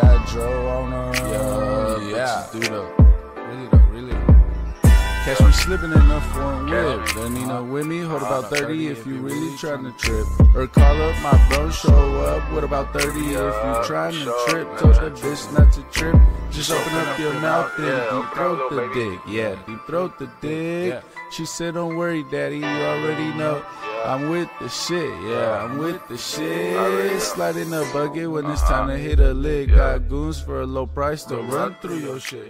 got Joe on her. Yeah, do really. Catch me slipping in the foreign whip. Don't need no with me. Hold about 30 if you really trying to trip. Or call up my bro, show up. What about 30 if you trying to trip? Tell that bitch not to trip. Just open up your mouth and deep throat the dick. Yeah, deep throat the dick. She said, don't worry, daddy, you already know. I'm with the shit, yeah, I'm with the shit. Slide in a bucket when it's time to hit a lick. Got goons for a low price to run through your shit.